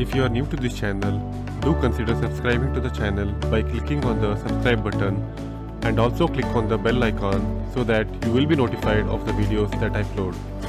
If you are new to this channel, do consider subscribing to the channel by clicking on the subscribe button and also click on the bell icon so that you will be notified of the videos that I upload.